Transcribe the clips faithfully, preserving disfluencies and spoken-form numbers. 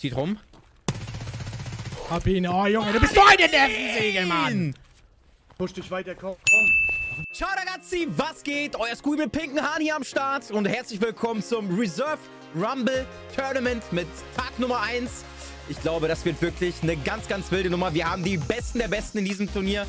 Zieht rum. Hab ihn. Oh, Junge, du bist doch in der Segel, Mann. Push dich weiter, komm. Ciao ragazzi, was geht? Euer Skuuii mit pinken Haaren hier am Start und herzlich willkommen zum Reserve Rumble Tournament mit Tag Nummer eins. Ich glaube, das wird wirklich eine ganz, ganz wilde Nummer. Wir haben die Besten der Besten in diesem Turnier.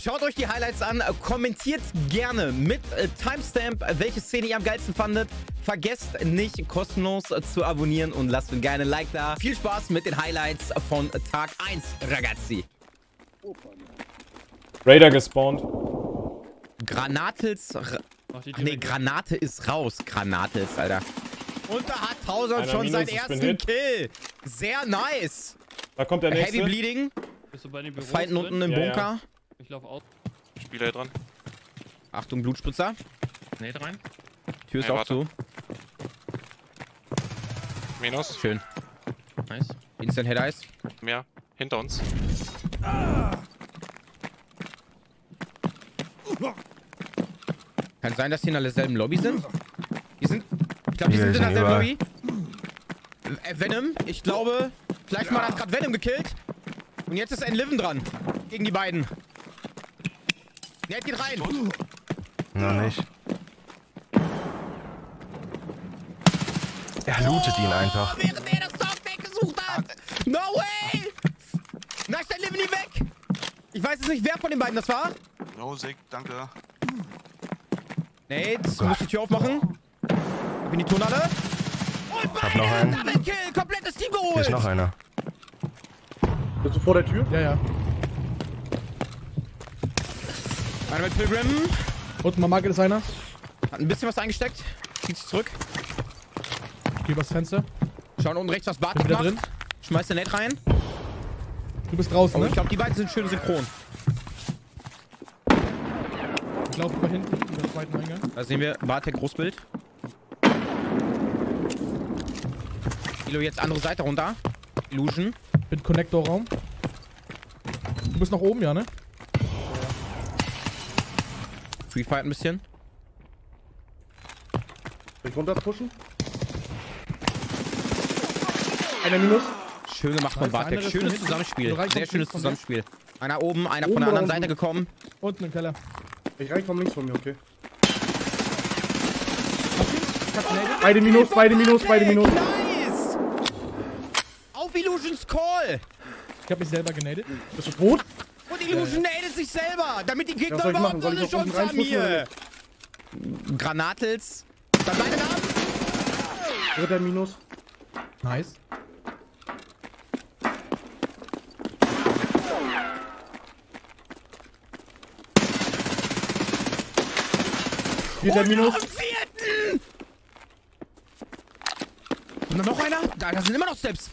Schaut euch die Highlights an, kommentiert gerne mit Timestamp, welche Szene ihr am geilsten fandet. Vergesst nicht, kostenlos zu abonnieren und lasst mir gerne ein Like da. Viel Spaß mit den Highlights von Tag eins, ragazzi. Raider gespawnt. Granatels... Ach, Ach, nee, Granate ist raus. Granatels, Alter. Und da hat Thaus0n schon seinen ersten Kill. Sehr nice. Da kommt der nächste. Heavy Bleeding. Bist du bei den Büros Feinden unten im ja, Bunker. Ja. Ich laufe aus. Ich spiele hier dran. Achtung, Blutspritzer. Nee, rein. Tür ist hey, auch warte. zu. Minus. Schön. Nice. Instant Head Ice. Mehr. Hinter uns. Ah. Kann sein, dass die in derselben Lobby sind. Die sind... Ich glaube, die sind in derselben Lobby. Äh, Venom, ich glaube... Vielleicht ja. mal hat gerade Venom gekillt. Und jetzt ist EnlivenTV dran. Gegen die beiden. Net geht rein. Na nicht. Er lootet oh, ihn einfach. Während er das Softback gesucht hat. No way. Na, ist EnlivenTV weg. Ich weiß jetzt nicht, wer von den beiden das war. Rosig, danke. Nate, du musst die Tür aufmachen. Hab in die Turnhalle. Und beide hab noch einen. Double Kill, komplettes Team geholt. Hier ist noch einer. Bist du vor der Tür? Ja, ja. Einer mit Pilgrim. Unten am Market ist einer. Hat ein bisschen was eingesteckt. Zieht sich zurück. Ich geh übers Fenster. Schauen unten rechts, was Bartec macht. Drin. Schmeißt den Nate rein. Du bist draußen, oh, ne? Ich glaube, die beiden sind schön synchron. Ich laufe über hinten, über den zweiten Eingang. Da sehen wir Bartec Großbild. Ilo jetzt andere Seite runter. Illusion. Bin Connector-Raum. Du bist noch oben, ja, ne? Free Fight ein bisschen. Will ich runter pushen? Einer minus. Schön gemacht von Bartec. Schönes Zusammenspiel. Sehr schönes Zusammenspiel. Einer oben, einer oben von der anderen Seite unten. gekommen. Unten im Keller. Ich reich von links von mir, okay. Beide minus, beide minus, beide minus. Nice! Auf Illusions Call! Ich hab mich selber genadet. Bist du tot? Und Illusion ja, ja. nadet sich selber, damit die Gegner ja, überhaupt noch eine Chance haben hier. Granatels. Dann beide da. Dritter Minus. Nice. Vierter Minus. Und vierten. Und dann noch einer. Da, da sind immer noch Steps.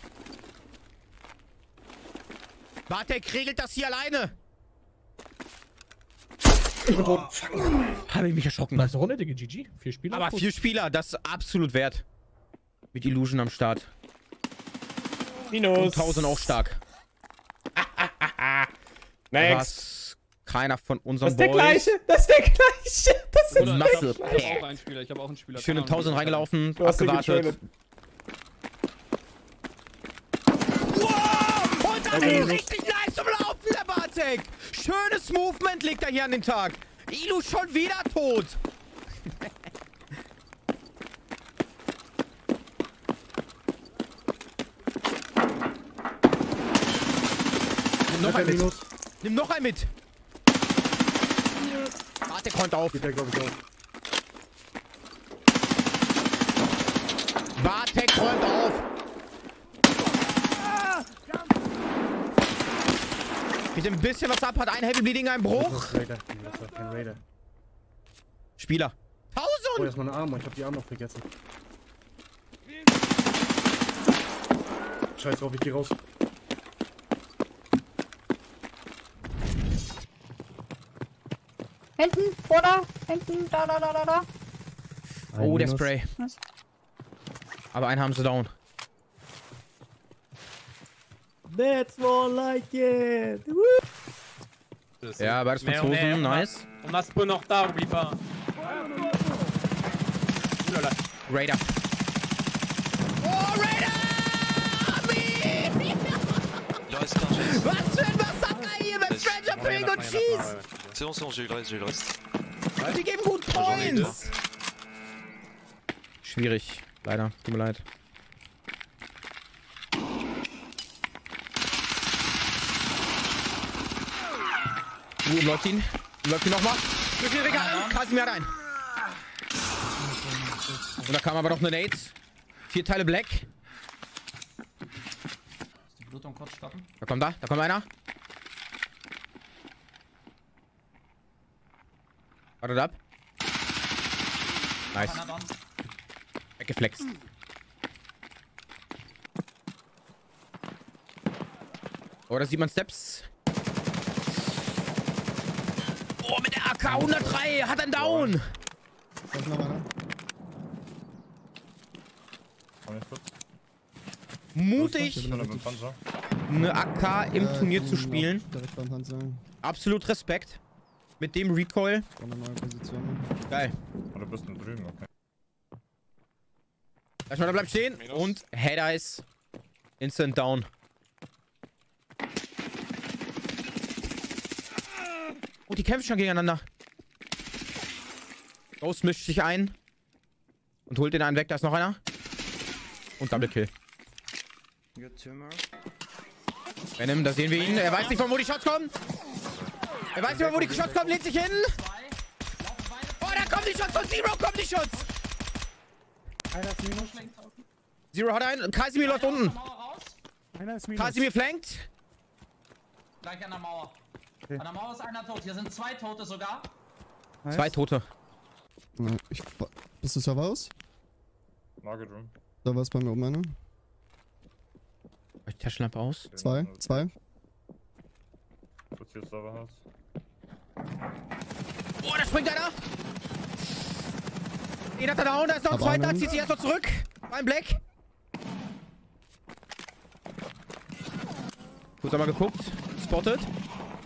Bartec regelt das hier alleine. Ich bin tot. Habe ich mich erschrocken. Nice Runde, Digga, G G. Vier Spieler. Aber vier Spieler, das ist absolut wert. Mit Illusion am Start. Minus. Und Thaus0n auch stark. Next. Keiner von unseren Boys. Das ist der gleiche. Das ist der gleiche. Das ist der gleiche. Ich habe auch einen Spieler. Ich habe auch einen Spieler. Schön in Thaus0n reingelaufen. Abgewartet. Ey, richtig nice zum Laufen, der Bartec. Schönes Movement legt er hier an den Tag. Ilu schon wieder tot. Nimm noch einen mit. Minus. Nimm noch einen mit. Bartec kommt auf. Geht der, glaub ich, auf. Bartec kommt auf. Geht ein bisschen was ab, hat ein Heavy Bleeding, ein Bruch. Das ist Raider. Das war kein Raider. Spieler. Thaus0n! Oh, das ist meine Arme. Ich hab die Arme noch vergessen. Scheiß drauf, ich geh raus. Hinten, vor da, hinten, da, da, da, da, da. Ein oh, der Minus. Spray. Was? Aber einen haben sie down. That's more like it! Ja, beides Franzosen, nice. Und was bin noch da, Reaper? Raider. Oh, Raider! cheese. C'est bon, c'est bon, j'ai eu le reste, j'ai eu le reste. Ouais. Die geben gut Points. Schwierig, leider, tut mir leid. Uh, blockt ihn. Blockt ihn nochmal. Mit dem Regal. Kazimir rein. Und da kam aber noch eine Nate. Vier Teile Black. Die Blutung kurz stoppen. Da kommt da, da kommt einer. Wartet ab. Nice. Weggeflext. Oh, da sieht man Steps. Oh, mit der A K hundertdrei hat einen Down. Mutig, eine A K im äh, Turnier zu spielen. Absolut Respekt. Mit dem Recoil. Eine neue Position. Geil. Oder bist du drüben, okay. Der Schnatter bleibt stehen. Minus. Und Head Eyes. Instant Down. Oh, die kämpfen schon gegeneinander. Ghost mischt sich ein. Und holt den einen weg. Da ist noch einer. Und Double Kill. Venom, da sehen wir ihn. Er weiß nicht, von wo die Shots kommen. Er weiß nicht, von wo die Shots kommen. Lehnt sich hin. Oh, da kommen die Shots von Zero. Kommen die Shots. Zero hat einen. Kazimir läuft unten. Kazimir flankt. Gleich an der Mauer. Okay. An der Mauer ist einer tot. Hier sind zwei Tote sogar. Nice. Zwei Tote. Na, ich, bist du Server aus? Market Room. Da war es bei mir oben einer. Ich Taschenlampe aus. Zwei, zwei. Oh, da springt einer! Den hat er down, da ist noch ein zweiter. Zieht sich erstmal zurück. Ein Black. Gut, haben wir geguckt. Spotted.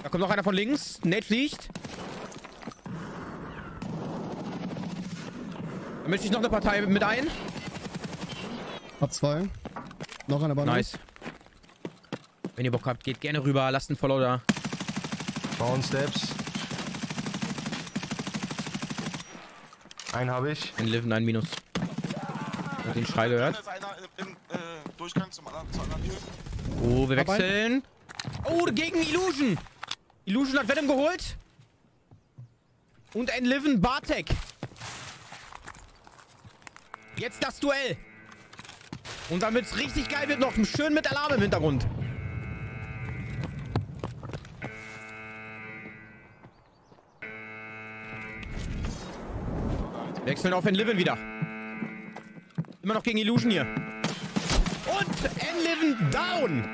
Da kommt noch einer von links. Nate fliegt. Da mischt sich noch eine Partei mit ein. Hab zwei. Noch einer Bande. Nice. Wenn ihr Bock habt, geht gerne rüber. Lasst einen Follow da. Down Steps. Einen habe ich. Enliven, ein Minus. Ich hab den Schrei gehört. Oh, wir wechseln. Oh, gegen Illusion. Illusion hat Venom geholt. Und Enliven Bartek. Jetzt das Duell. Und damit es richtig geil wird, noch schön mit Alarm im Hintergrund. Wechseln auf Enliven wieder. Immer noch gegen Illusion hier. Und Enliven down.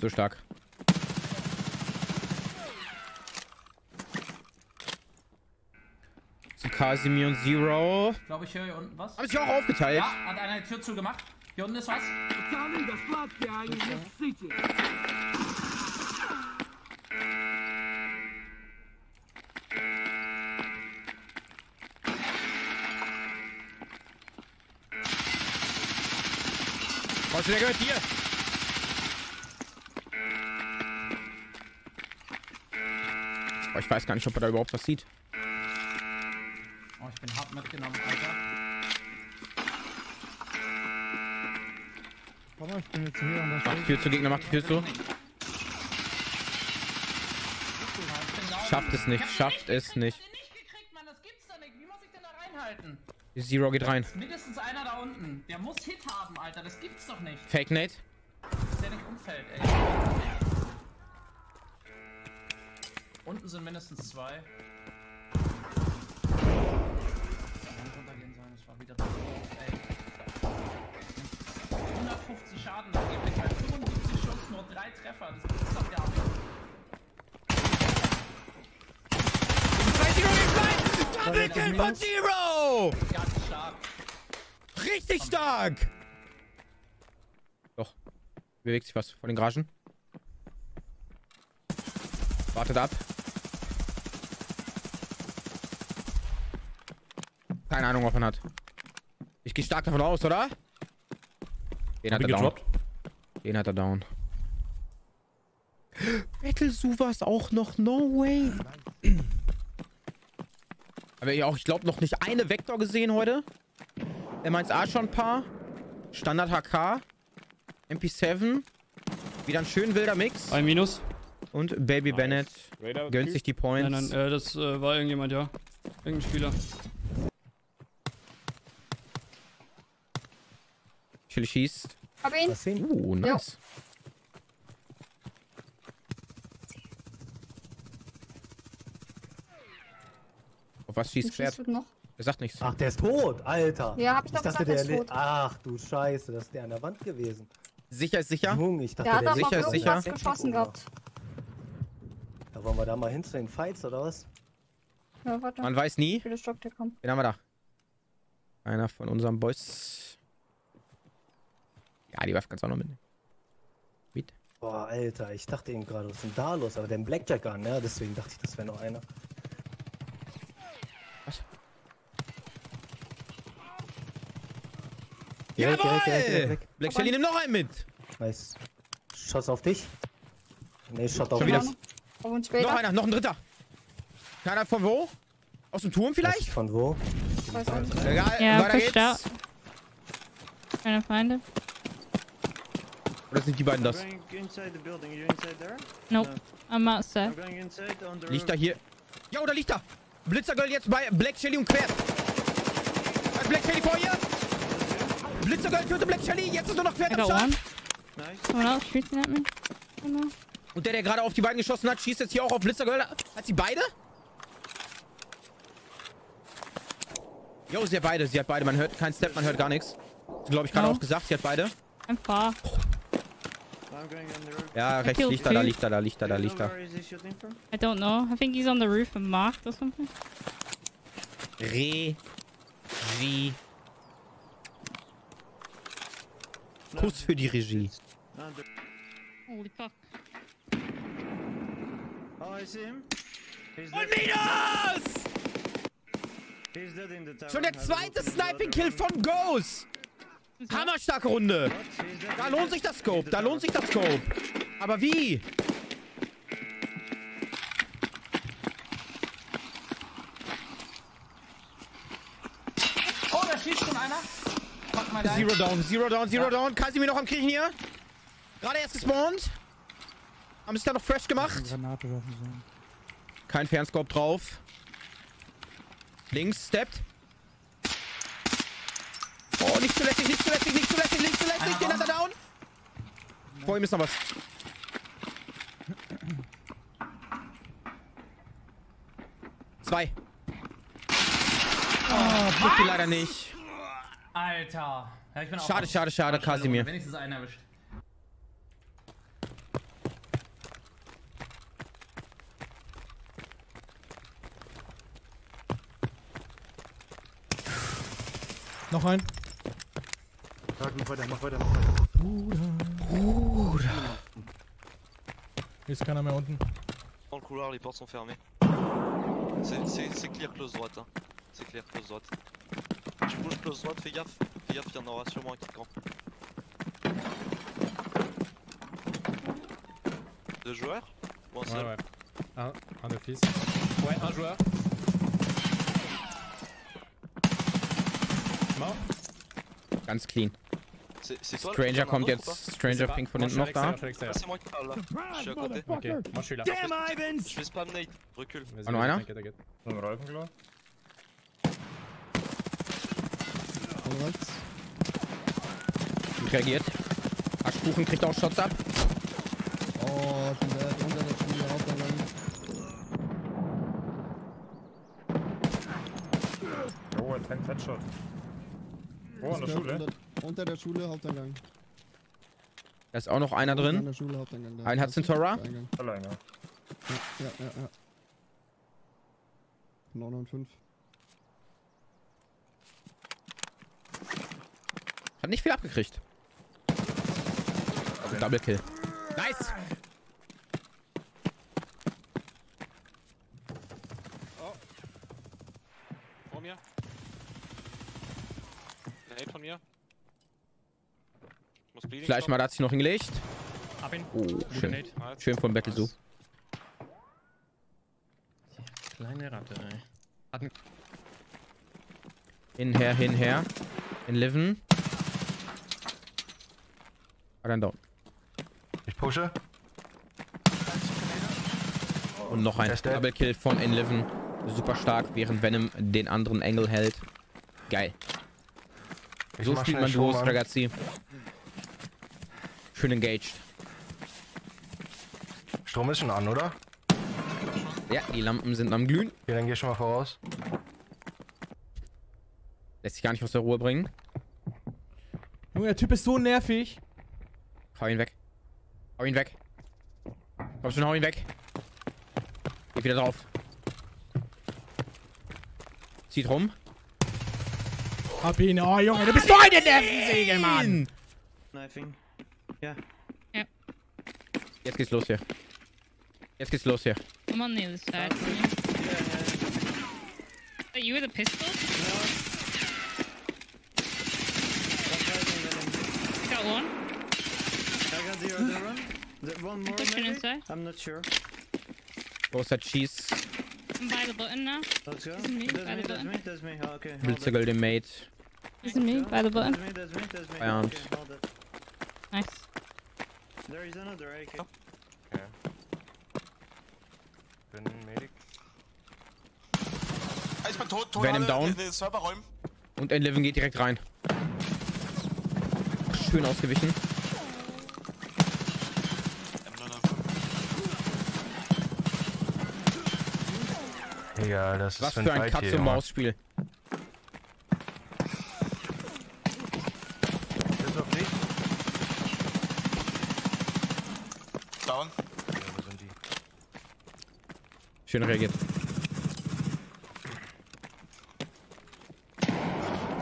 So stark. Zu Kazimir und Zero. Ich glaube, ich höre hier unten was. Haben sich auch aufgeteilt. Ja, hat einer die Tür zugemacht. Hier unten ist was. Was der gehört hier? Oh, ich weiß gar nicht, ob er da überhaupt was sieht. Oh, ich bin hart mitgenommen, Alter. Ich bin jetzt hier an der Stelle. Mach die Tür zu, Gegner, mach die Tür zu. Schafft es nicht, schafft es nicht. Zero geht rein. Mindestens einer da unten. Der muss Hit haben, Alter. Das gibt's doch nicht. Fake Nate. Der nicht umfällt, ey. Unten sind mindestens zwei. hundertfünfzig Schaden, da gibt es halt fünfundsiebzig Schuss, nur drei Treffer, das gibt's doch gar nicht. Double Kill von Zero! Ganz stark. Richtig stark! Doch, bewegt sich was von den Garagen. Wartet ab. Keine Ahnung, was man hat. gehe stark davon aus, oder? Den hat er down. Den hat er down. BattleZoo war es auch noch. No way. Aber ich auch, ich glaube, noch nicht eine Vektor gesehen heute. M eins A schon ein paar. Standard H K. M P sieben. Wieder ein schön wilder Mix. Ein Minus. Und Baby Bennett gönnt sich die Points. Nein, nein, äh, das äh, war irgendjemand, ja. Irgendein Spieler. Chili schießt. Hab ihn. Uh, nice. Ja. Was schießt Schwert? Er sagt nichts. Ach, der ist tot, Alter. Ja, hab ich doch ich dachte, gesagt, der ist tot. Ach du Scheiße, das ist der an der Wand gewesen. Sicher ist sicher? Jung, ich dachte, der, der hat sicher ist sicher. Geschossen gehabt. Da wollen wir da mal hin zu den Fights, oder was? Ja, warte. Man weiß nie. Wen haben wir da? Einer von unseren Boys. Ja, die Waffe kannst du auch noch mitnehmen. Mit. Boah, Alter, ich dachte eben gerade, was ist denn da los? Aber der Blackjack an, ne? Deswegen dachte ich, das wäre noch einer. Ja, weg, weg, weg, weg, weg. Black Shelly, nimm noch einen mit. Nice. Schuss auf dich. Nee, Shot auf wieder. Und noch einer, noch ein dritter. Keiner von wo? Aus dem Turm vielleicht? Nicht von wo? Weiß nicht. Egal, ja, weiter geht's. Da. Keine Feinde. Oder sind die beiden das? Nope. I'm outside. Liegt da hier. Ja, oder liegt da? Blitzergirl jetzt bei Black Shelly und Quer. Black Shelly vor ihr. Blitzergirl töte Black Shelly, jetzt ist nur noch Quer am Start. Und der, der gerade auf die beiden geschossen hat, schießt jetzt hier auch auf Blitzergirl. Hat sie beide? Jo, sie hat beide, sie hat beide. Man hört keinen Step, man hört gar nichts. Glaube ich gerade auch gesagt, sie hat beide. Einfach. Ja, rechts, liegt da, da, liegt da, da, liegt da, da, liegt da. I don't know. I think he's on the roof and marked or something. Re. Re. Kuss für die Regie. Holy fuck. Oh, I see him. He's dead. Und Minus! He's dead in the tower. Schon der zweite Sniping-Kill von Ghost. Hammerstarke Runde. Da lohnt sich das Scope. Da lohnt sich das Scope. Aber wie? Oh, da schießt schon einer. Zero down, zero down, zero ja. down. Kazimir noch am Kriechen hier. Gerade erst gespawnt. Haben sich da noch fresh gemacht. Kein Fernscope drauf. Links steppt. Oh, nicht zulässig, nicht zulässig, nicht zulässig, nicht zulässig. Den hat er down. Vor ihm ist noch was. Zwei. Oh, Blicky leider nicht. Alter. Ja, ich bin auch schade, schade, schade, schade, Kazimir. Wenigstens einen erwischt. Noch ein. Sag, mach weiter, mach weiter, mach weiter. Bruder. Bruder. Hier ist keiner mehr unten. Dans le couloir, les portes sont fermées. C'est clear, close droite. Hein. C'est clear, close droite. Tu bouges close droite, fais gaffe. Fais gaffe, il y en aura sûrement un qui te campe. Deux joueurs ou un seul? Ouais, ouais. Un, un de fils. Ouais, un joueur. Mort. Ganz clean. C est, c est Stranger kommt jetzt. Strngerping von hinten noch da. C'est moi qui parle là. Je suis à côté. Ok, moi je suis là. Damn, Ivan! Je vais spam nade. Recule. Vas-y, oh, t'inquiète, t'inquiète. On va répondre là. Gut reagiert. Aschkuchen kriegt auch Shots ab. Oh, schon der hat unter der Spiele aufgegangen. Oh, ein Headshot. Oh, an der Schule. Unter der Schule, Haupteingang. Da ist auch noch einer drin. An der Schule, Haupteingang. Ein hat Syntora. Alleine. Ja, ja, ja, ja. neun und fünf. Hat nicht viel abgekriegt. Also Double Kill. Nice! Oh. Vor mir. Nade von mir. Muss bleeding. Gleich mal, da hat sich noch hingelegt. Hab ihn. Oh, schön. Nade. Schön von BattleZoo. Kleine Ratte, ey. Hat einen hinher, hinher. Enliven. Ah, dann down. Ich pushe. Und noch ein Double Kill von Enliven. Super stark, während Venom den anderen Engel hält. Geil. Ich so spielt man Duos, Ragazzi. Schön engaged. Strom ist schon an, oder? Ja, die Lampen sind am Glühen. Ja, dann geh schon mal voraus. Lässt sich gar nicht aus der Ruhe bringen. Junge, der Typ ist so nervig. Hau ihn weg. Hau ihn weg. Komm schon, hau ihn weg. Geht wieder drauf. Zieht rum. Hab ihn. Oh, Junge, du bist doch in der Nervensäge, Mann. Knifing. Ja. Ja. Jetzt geht's los hier. Jetzt geht's los hier. I'm on the other side. Yeah, yeah. Are you with a pistol? No. Got one. I got the other one. The one more maybe? I'm not sure. Both are cheese. I'm by the button now. Let's go. That's me, that's by me, the that's button. Me, that's me. Oh, okay. Blitzergirl, the mate. This is me, by the button. That's me, that's me, that's me. Found. Okay, hold it. Nice. There is another A K. Yeah. Bin Medic. Ich bin tot, tot. Ven im Down. Und Enliven geht direkt rein. Schön ausgewichen. Egal, das Was ist für ein, ein Katze-Maus-Spiel. Down. Schön reagiert.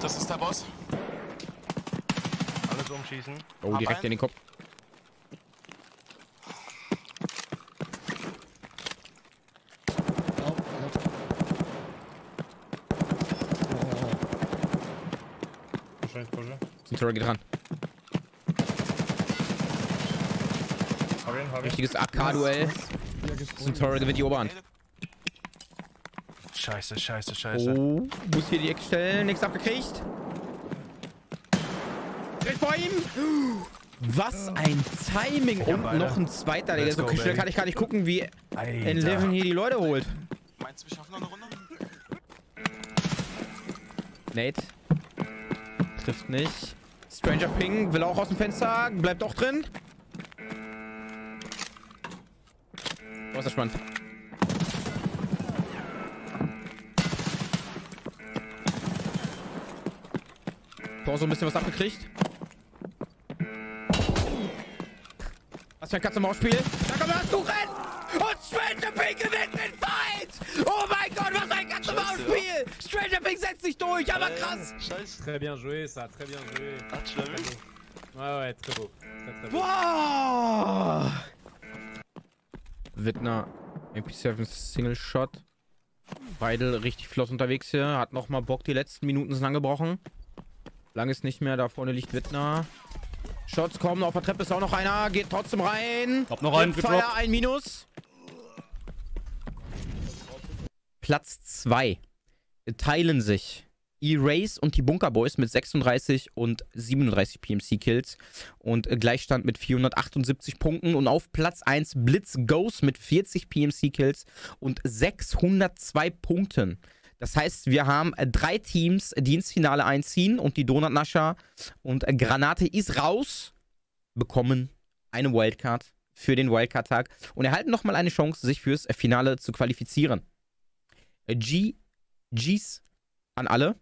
Das ist der Boss. Alles umschießen. Oh, Hab direkt einen. in den Kopf. Oh, oh, oh. Pusche, pusche. Syntora geht ran. Hab ihn, hab ihn. Richtiges A K-Duell. Syntora gewinnt die Oberhand. Scheiße, scheiße, scheiße. Oh, muss hier die Ecke stellen. Nichts abgekriegt. Direkt vor ihm. Was ein Timing. Und ja, noch ein zweiter. Der so schnell kann ich gar nicht gucken, wie Enliven hier die Leute holt. Meinst du, wir schaffen noch eine Runde? Nate. Trifft nicht. strngerping will auch aus dem Fenster. Bleibt auch drin. Oh, ist das spannend. So ein bisschen was abgekriegt. Was für ein Katze-Maus-Spiel? Da kommt das, du rennst! Und strngerping gewinnt den Fight! Oh mein Gott, was ein Katze-Maus-Spiel! strngerping setzt sich durch, aber krass! Scheiße. Très bien joué, ça, très bien joué. Ah, tu l'as vu? Ouais, ouais, très beau. Très, très beau. Wow! Wittner, M P sieben Single-Shot. Weidel richtig flott unterwegs hier. Hat nochmal Bock, die letzten Minuten sind angebrochen. Lang ist nicht mehr, da vorne liegt Wittner. Shots kommen, auf der Treppe ist auch noch einer, geht trotzdem rein. Kommt noch rein, Feuer, ein Minus. Platz zwei. Teilen sich Erase und die Bunker Boys mit sechsunddreißig und siebenunddreißig P M C-Kills. Und Gleichstand mit vierhundertachtundsiebzig Punkten. Und auf Platz eins Blitz-Ghost mit vierzig P M C-Kills und sechshundertzwei Punkten. Das heißt, wir haben drei Teams, die ins Finale einziehen und die Donutnascher und Granate ist raus, bekommen eine Wildcard für den Wildcard-Tag und erhalten nochmal eine Chance, sich fürs Finale zu qualifizieren. G Gs an alle.